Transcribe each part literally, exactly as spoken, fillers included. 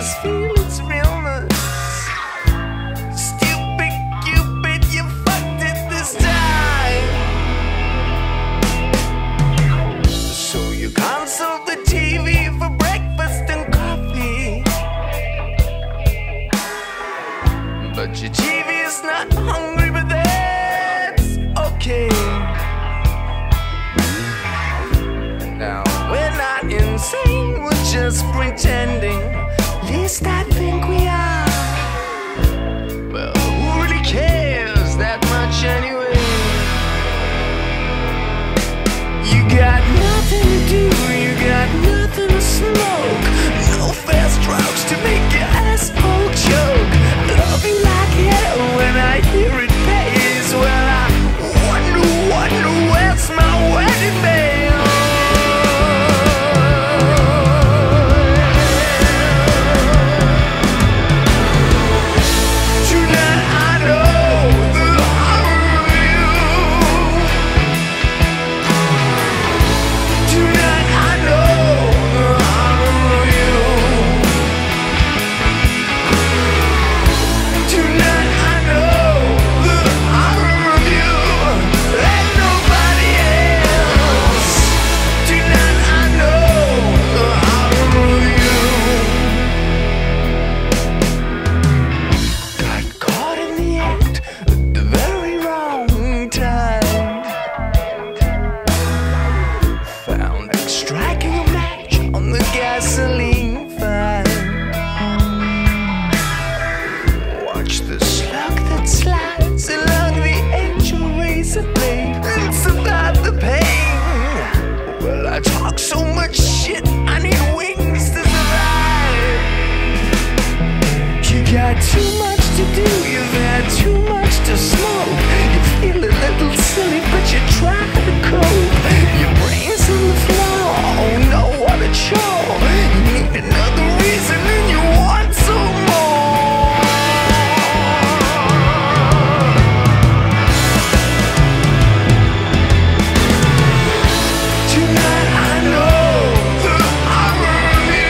always feel its realness. Stupid Cupid, you fucked it this time. So you canceled the T V for breakfast and coffee, but your T V is not hungry, but that's okay. Now we're not insane, we're just pretending. At least I think we are. Well, who really cares that much anyway? You got nothing to do, you got nothing to smoke, no fast drugs to make your asshole choke. Love you like hell when I hear it pays. Well, I wonder, wonder where's my wedding band? Too much to do, you've had too much to smoke. You feel a little silly, but you try to cope. Your brain's on the floor, oh no, what a chore. You need another reason and you want some more. Tonight I know that I love you.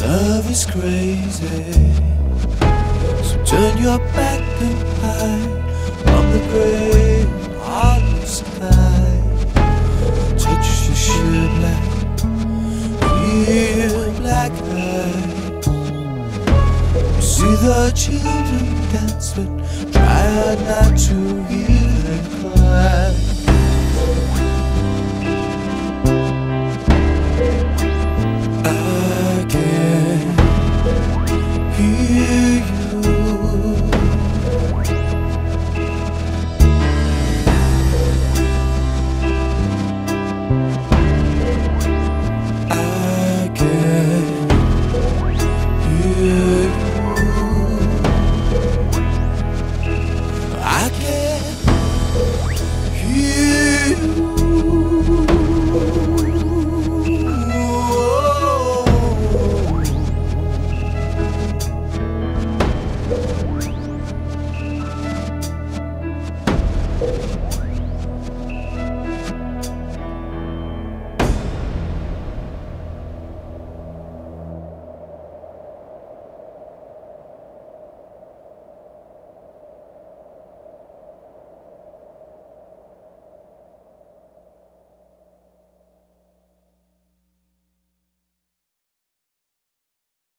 Love is crazy, so turn your back and hide from the gray autumn sky. Touch your sheer black, real black eyes. See the children dance, but try hard not to hear them cry.